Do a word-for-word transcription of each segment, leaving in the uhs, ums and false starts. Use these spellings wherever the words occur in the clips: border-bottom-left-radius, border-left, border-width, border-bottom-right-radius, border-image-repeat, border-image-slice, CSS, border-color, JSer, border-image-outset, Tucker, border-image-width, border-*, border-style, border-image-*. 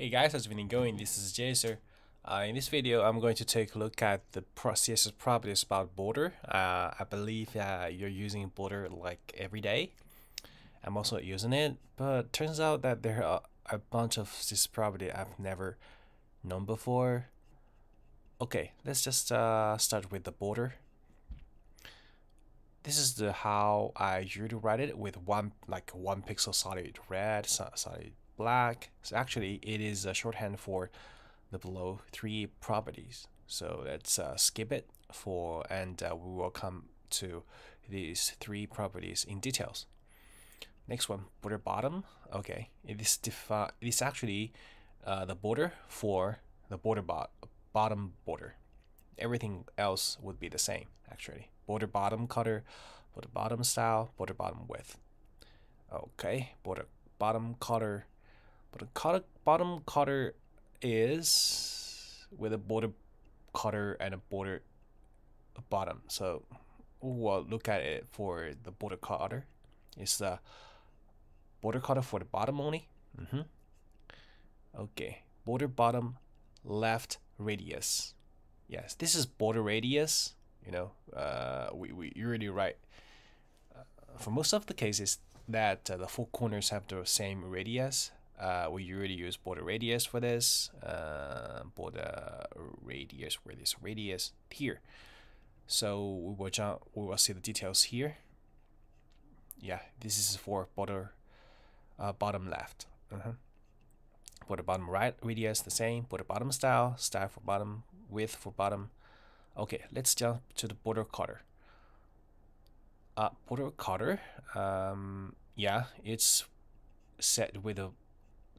Hey guys, how's everything going? This is JSer. Uh, in this video, I'm going to take a look at the C S S properties about border. Uh, I believe uh, you're using border like every day. I'm also using it, but turns out that there are a bunch of this property I've never known before. Okay, let's just uh, start with the border. This is the how I usually write it with one like one pixel solid red, solid black. So actually it is a shorthand for the below three properties, so let's uh, skip it for and uh, we will come to these three properties in details. Next one, border bottom. Okay, it is defi it is actually uh, the border for the border bot bottom border. Everything else would be the same actually. Border bottom color, border bottom style, border bottom width. Okay, border bottom color. But bottom color is with a border color and a border bottom. So we'll look at it for the border color. It's the border color for the bottom only. Mm-hmm. Okay, border bottom left radius. Yes, this is border radius. You know, uh, we we really write uh, for most of the cases that uh, the four corners have the same radius. Uh, we usually use border radius for this, uh, border radius where this radius here. So we will jump, we will see the details here. Yeah, this is for border uh, bottom left. Uh-huh. Border bottom right radius the same. Border bottom style, style for bottom, width for bottom. Okay, let's jump to the border color. Uh, border color, um, yeah, it's set with a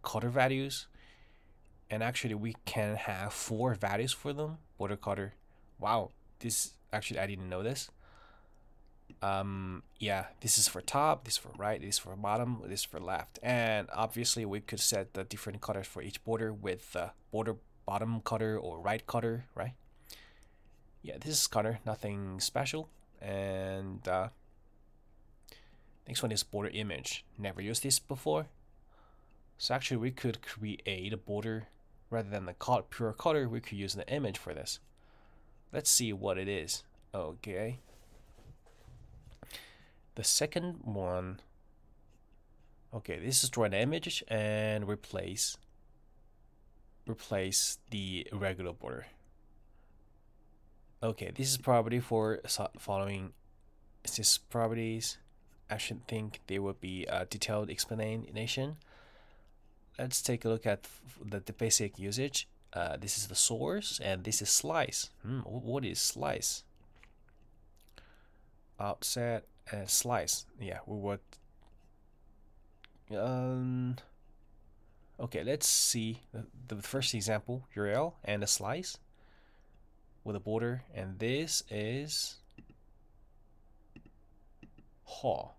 color values, and actually we can have four values for them. Border color, wow, this actually I didn't know this. Um yeah, this is for top, this is for right, this is for bottom, this is for left, and obviously we could set the different colors for each border with the border bottom color or right color, right? Yeah, this is color, nothing special. And uh next one is border image. Never used this before. So actually we could create a border rather than the color, pure color. We could use the image for this. Let's see what it is. Okay. The second one. Okay, this is draw an image and replace replace the regular border. Okay, this is property for following this properties. I should think there will be a detailed explanation. Let's take a look at the, the basic usage. Uh, this is the source, and this is slice. Hmm, what is slice? Outset and slice. Yeah, we would. Um. Okay, let's see the, the first example: U R L and a slice with a border, and this is hall.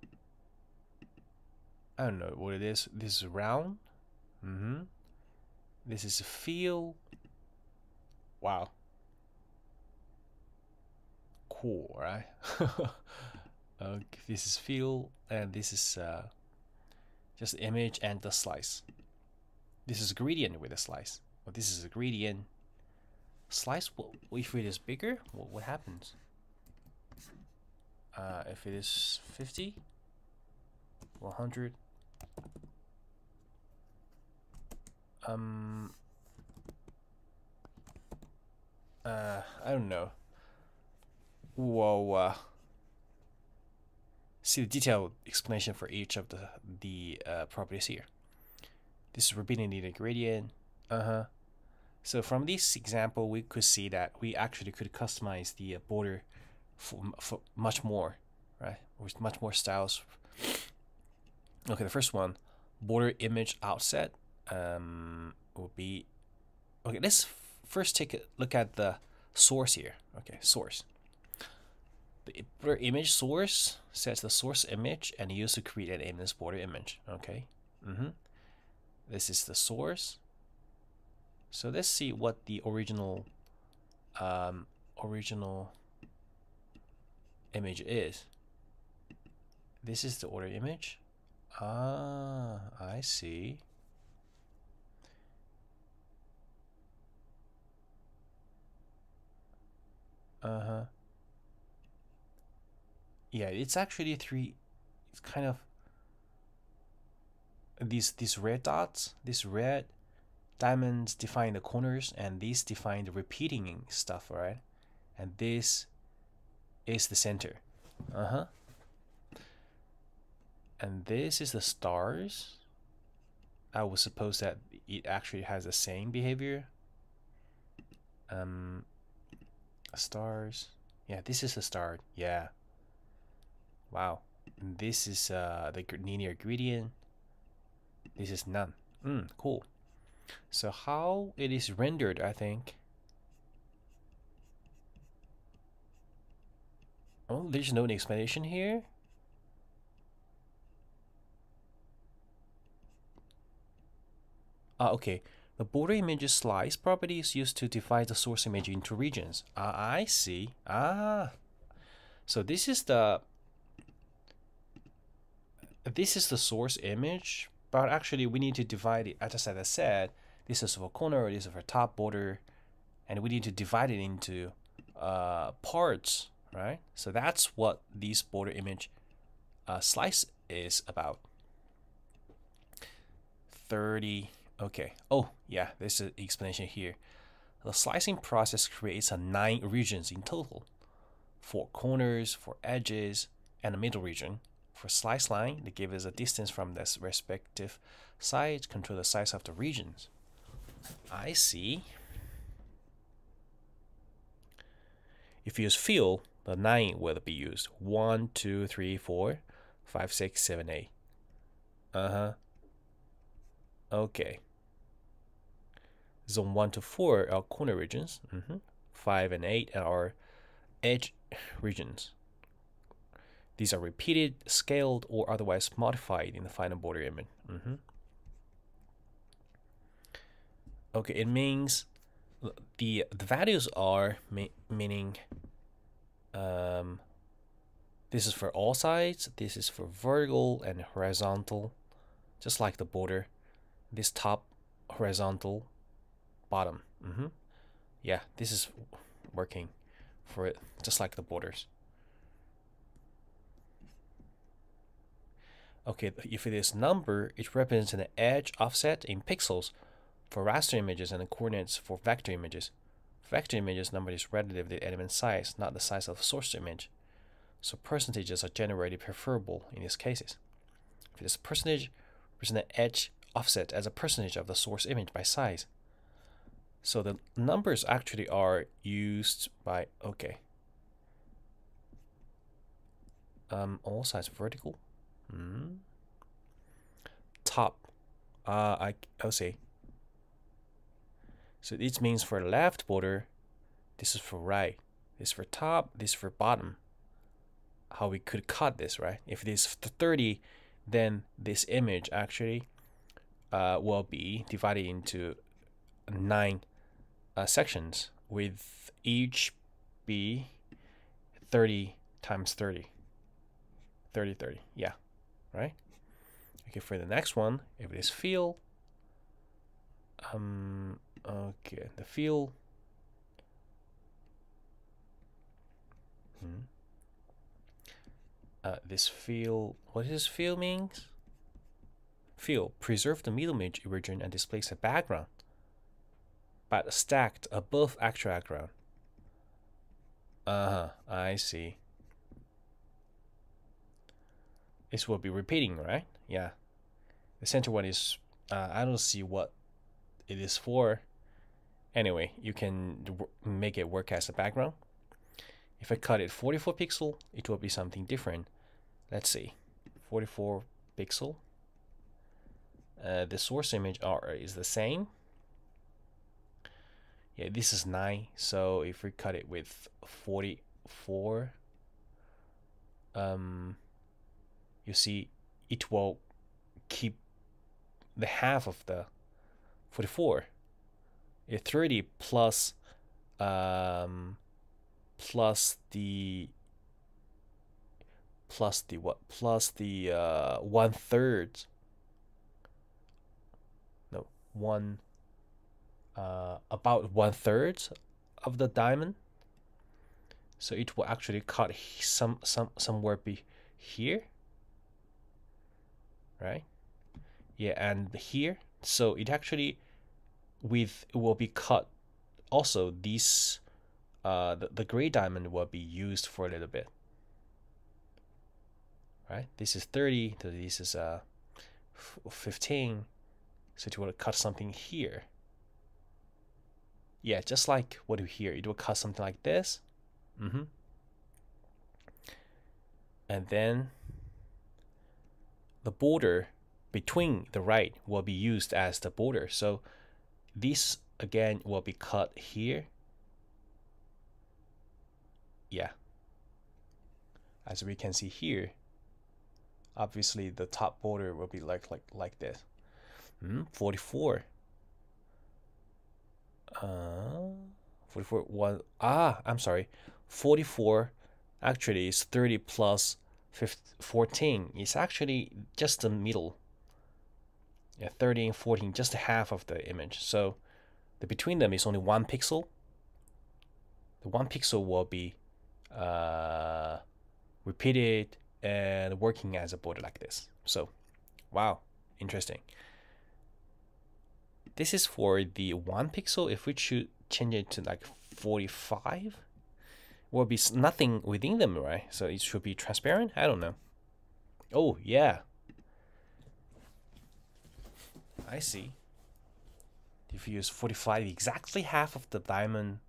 I don't know what it is. This is round. Mm-hmm. This is a field. Wow. Cool, right? Okay, this is field, and this is uh, just image and the slice. This is gradient with a slice. Well, this is a gradient slice. Well, if it is bigger, well, what happens? Uh, if it is fifty, one hundred. Um, uh, I don't know. Whoa, uh, see the detailed explanation for each of the, the uh, properties here. This is repeating the gradient. Uh-huh. So from this example, we could see that we actually could customize the border for, for much more, right? With much more styles. Okay, the first one, border image outset. Um, will be okay. Let's first take a look at the source here. Okay, source. The border image source sets the source image and used to create an image border image. Okay. Mm-hmm. This is the source. So let's see what the original um, original image is. This is the order image. Ah, I see. yeah, it's actually three. It's kind of these these red dots, these red diamonds define the corners, and these define the repeating stuff, right? And this is the center. Uh-huh. And this is the stars. I would suppose that it actually has the same behavior. Um, stars. Yeah, this is the star. Yeah. Wow. And this is uh, the linear gradient. This is none. Mm, cool. So how it is rendered, I think. Oh, there's no explanation here. Ah, okay. The border image slice property is used to divide the source image into regions. Ah, I see. Ah, so this is the this is the source image, but actually we need to divide it. As I said, this is for corner, this is for top border, and we need to divide it into uh, parts. Right, so that's what this border image uh, slice is about. thirty, okay. Oh, yeah, there's an explanation here. The slicing process creates a nine regions in total: four corners, four edges, and a middle region. For slice line, they give us a distance from the respective sides, control the size of the regions. I see. If you use fill, the nine will be used. one, two, three, four, five, six, seven, eight. Uh-huh. Okay. Zone one to four are corner regions. Mm-hmm. five and eight are edge regions. These are repeated, scaled, or otherwise modified in the final border image. Mm-hmm. Okay, it means the the values are me meaning um this is for all sides, this is for vertical and horizontal, just like the border. This top horizontal, bottom. Mm-hmm. Yeah, this is working for it just like the borders. Okay, if it is number, it represents an edge offset in pixels for raster images and the coordinates for vector images. Vector images number is relative to the element size, not the size of the source image. So percentages are generally preferable in these cases. If it is percentage, represent the edge offset as a percentage of the source image by size. So the numbers actually are used by, okay. Um, all sides vertical. Mm. Top. Uh, I, I'll see. So it means for left border, this is for right, this is for top, this is for bottom. How we could cut this, right? If it is thirty, then this image actually uh, will be divided into nine uh, sections, with each be thirty times thirty. thirty, thirty, yeah, right? Okay, for the next one, if it is fill, um, okay, the fill. Hmm. Uh, this fill. What does fill means? Fill preserve the middle image region and displays a background, but stacked above actual background. Uh huh. I see. This will be repeating, right? Yeah. The center one is. Uh, I don't see what it is for. Anyway, you can make it work as a background. If I cut it forty-four pixel, it will be something different. Let's see, forty-four pixel. Uh, the source image R is the same. Yeah, this is nine. So if we cut it with forty-four, um, you see it will keep the half of the forty-four. It's thirty plus um plus the plus the what plus the uh one third no one uh about one third of the diamond. So it will actually cut some some somewhere be here, right? Yeah, and here. So it actually with it will be cut. Also, these uh, the the gray diamond will be used for a little bit. Right? This is thirty. This is uh fifteen. So it will cut something here. Yeah, just like what you hear, it will cut something like this. Mm-hmm. And then the border between the right will be used as the border. So this again will be cut here. Yeah. As we can see here, obviously the top border will be like like like this. Mm-hmm. forty-four. Uh, forty-four one. Ah, I'm sorry. forty-four actually is thirty plus fourteen. It's actually just the middle. Yeah, thirty and fourteen, just half of the image. So the between them is only one pixel. The one pixel will be uh, repeated and working as a border like this. So, wow, interesting. This is for the one pixel. If we should change it to like forty-five, will be nothing within them, right? So it should be transparent. I don't know. Oh yeah, I see. If you use forty-five, exactly half of the diamond,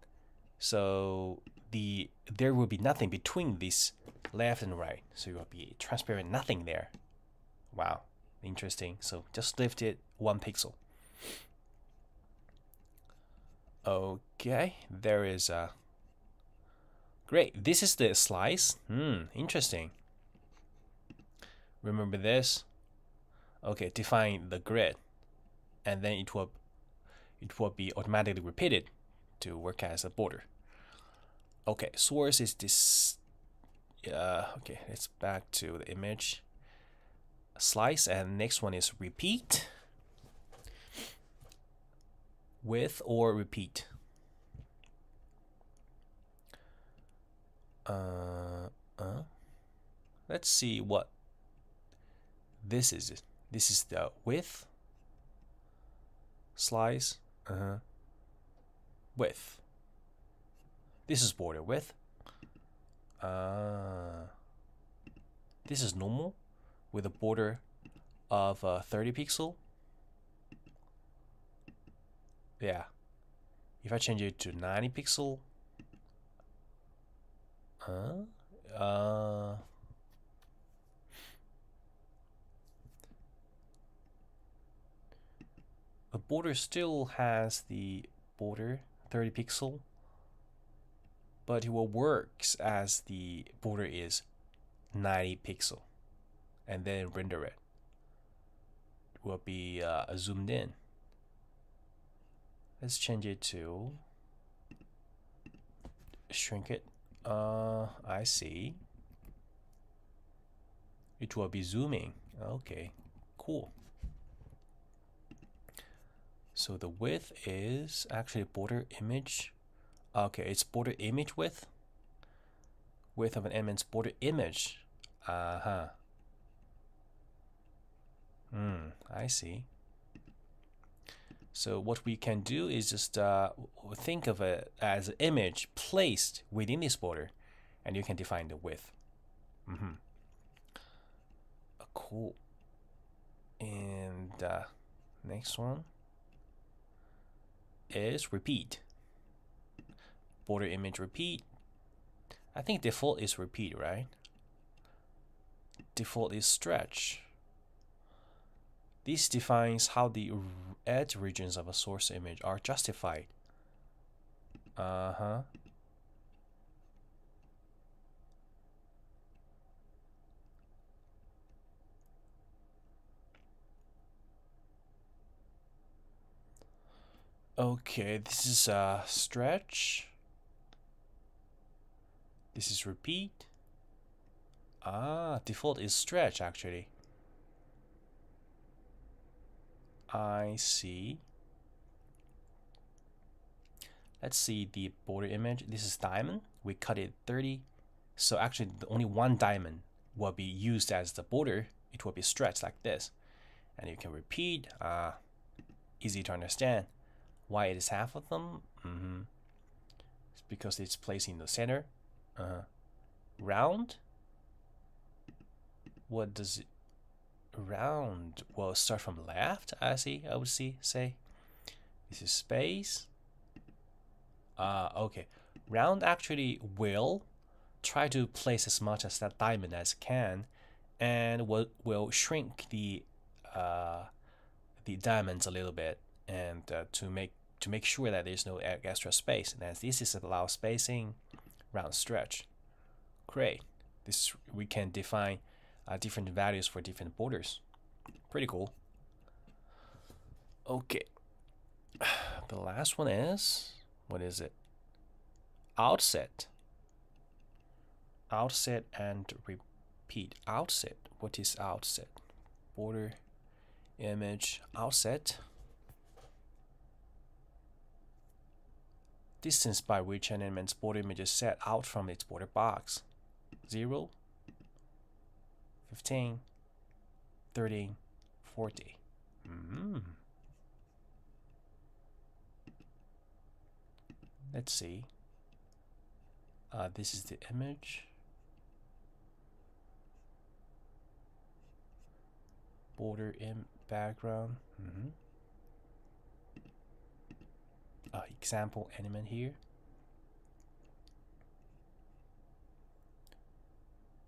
so the there will be nothing between this left and right. So it will be transparent, nothing there. Wow, interesting. So just lift it one pixel. Okay, there is a great. This is the slice. Hmm, interesting. Remember this. Okay, define the grid, and then it will it will be automatically repeated to work as a border. Okay, source is this. Uh, okay, let's back to the image slice, and next one is repeat. Width or repeat. Uh, uh, let's see what this is. This is the width slice. Uh huh. Width. This is border width. Uh, this is normal with a border of uh, thirty pixel. Yeah, if I change it to ninety pixel, huh? Uh, the border still has the border thirty pixel, but it will works as the border is ninety pixel, and then render it. It will be uh, zoomed in. Let's change it to shrink it. Uh, I see. It will be zooming. Okay, cool. So the width is actually border image. Okay, it's border image width. Width of an image, border image. Uh huh. Hmm. I see. So what we can do is just uh, think of it as an image placed within this border, and you can define the width. Mm-hmm. Cool. And uh, next one is repeat. Border image repeat. I think default is repeat, right? Default is stretch. This defines how the edge regions of a source image are justified. Uh-huh. Okay, this is a stretch. This is repeat. Ah, default is stretch actually. I see. Let's see the border image. This is diamond. We cut it thirty. So actually the only one diamond will be used as the border. It will be stretched like this. And you can repeat. Uh, easy to understand. Why it is half of them? Mm-hmm. It's because it's placed in the center. Uh, round? What does it... round? Well, start from left, I see, I would see, say. This is space. Uh, okay. Round actually will try to place as much as that diamond as it can, and will, will shrink the uh, the diamonds a little bit, and uh, to make to make sure that there's no extra space. And as this is allow spacing, round stretch. Great. This we can define uh, different values for different borders. Pretty cool. Okay. The last one is, what is it? Outset. Outset and repeat. Outset. What is outset? Border image outset. Distance by which an element's border image is set out from its border box. zero, fifteen, thirteen, forty. Mm-hmm. Let's see. Uh, this is the image. Border in background. Mm-hmm. Uh, example element here.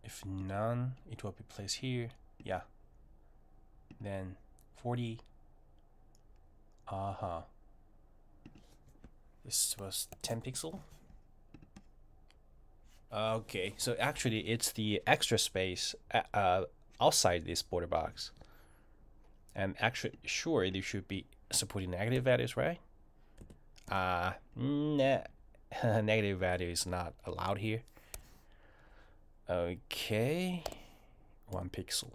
If none, it will be placed here. Yeah. Then forty. Uh-huh. This was ten pixel. Okay, so actually it's the extra space uh, outside this border box. And actually, sure, there should be supporting negative values, right? Uh, nah, negative value is not allowed here. Okay, one pixel.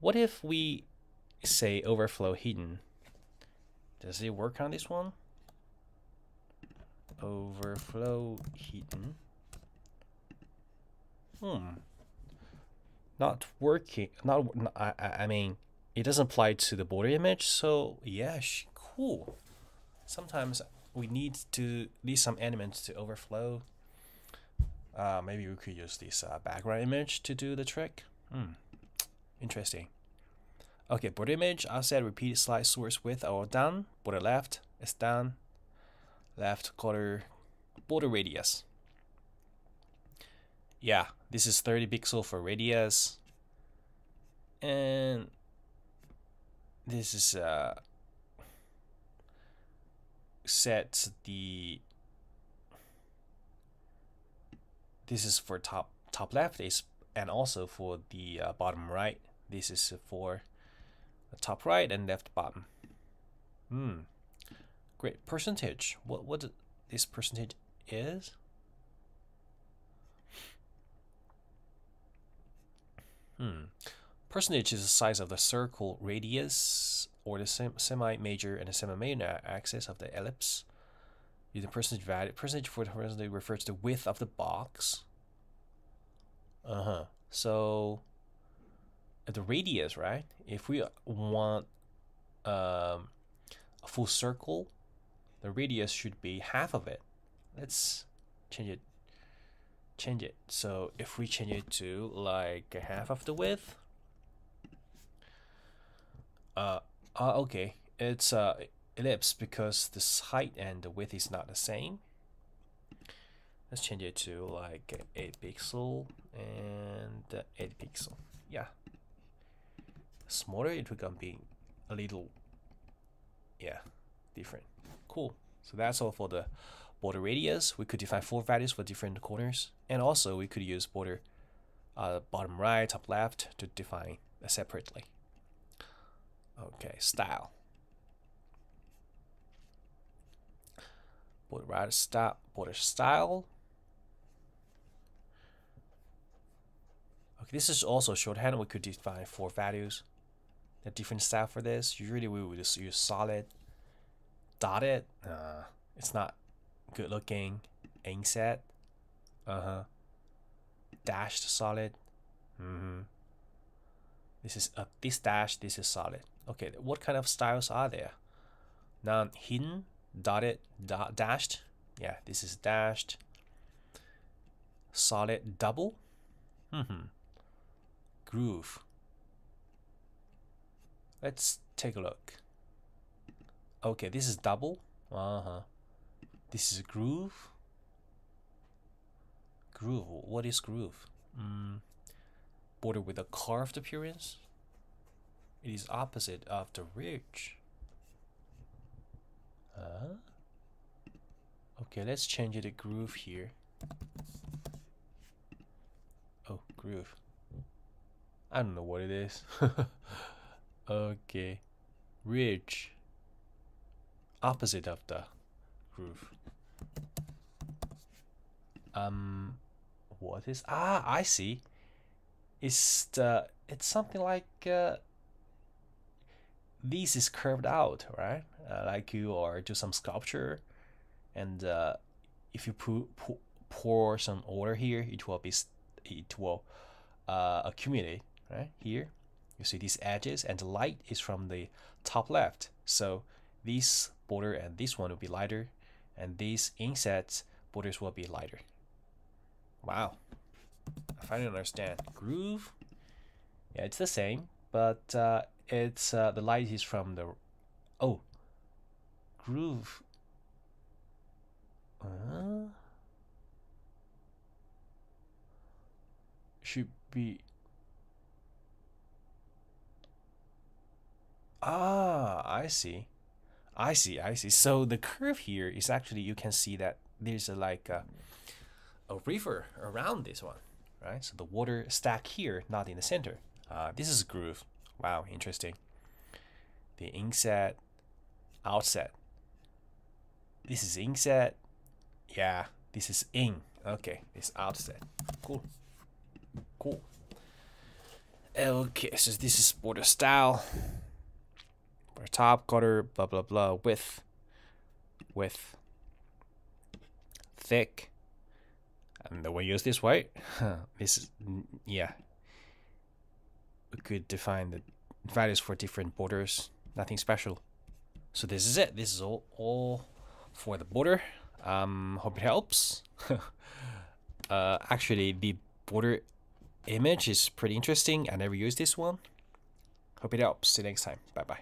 What if we say overflow hidden? Does it work on this one? Overflow hidden. Hmm. Not working. Not. I. I mean, it doesn't apply to the border image. So yeah, cool. Sometimes we need to leave some elements to overflow. Uh, maybe we could use this uh, background image to do the trick. Hmm. Interesting. Okay, border image, outset, repeat, slice, source, width are all done. Border left is done. Left color, border radius. Yeah, this is thirty pixel for radius. And this is uh, set the. This is for top top left is, and also for the uh, bottom right. This is for top right and left bottom. Hmm. Great. Percentage. What what this percentage is? Hmm. Percentage is the size of the circle radius or the sem semi-major and the semi-major axis of the ellipse. Using percentage value. Percentage for the horizontal refers to the width of the box. Uh huh. So. The radius, right? If we want um, a full circle, the radius should be half of it. Let's change it. Change it. So if we change it to like half of the width, uh, uh okay, it's uh ellipse because this height and the width is not the same. Let's change it to like eight pixel and eight pixel. Yeah. Smaller, it will be a little, yeah, different. Cool. So that's all for the border radius. We could define four values for different corners, and also we could use border uh, bottom right, top left to define separately. Okay, style. Border right style. Border style. Okay, this is also shorthand. We could define four values. A different style for this. Usually we would just use solid, dotted, uh, It's not good looking. Inset. Uh-huh. Dashed solid. Mm-hmm. This is a this dash, this is solid. Okay, what kind of styles are there? None. Hidden, dotted, da dashed. Yeah, this is dashed. Solid double. Mm-hmm. Groove. Let's take a look. Okay, this is double. Uh-huh. This is a groove. Groove. What is groove? Mm. Border with a curved appearance. It is opposite of the ridge. Huh? Okay, let's change it to groove here. Oh, groove. I don't know what it is. Okay. Ridge. Opposite of the groove. Um, what is... Ah, I see. It's the... It's something like... Uh, this is curved out, right? Uh, like you or do some sculpture. And uh, if you pu pu pour some order here, it will be... It will uh, accumulate, right? Here. You see these edges, and the light is from the top left. So this border and this one will be lighter, and these inset borders will be lighter. Wow, I finally understand. Groove, yeah, it's the same, but uh, it's uh, the light is from the oh groove. Uh, should be. Ah, I see. I see, I see. So the curve here is actually, you can see that there's a, like a, a river around this one, right? So the water stack here, not in the center. Uh, this is a groove. Wow, interesting. The inset, outset. This is inset. Yeah, this is in. Okay, this outset. Cool. Cool. Okay, so this is border style. Our top color, blah blah blah, width, width, thick, and then we use this white. Huh. This is, yeah, we could define the values for different borders, nothing special. So this is it. This is all, all for the border. Um, hope it helps. uh, actually, the border image is pretty interesting. I never used this one. Hope it helps. See you next time. Bye bye.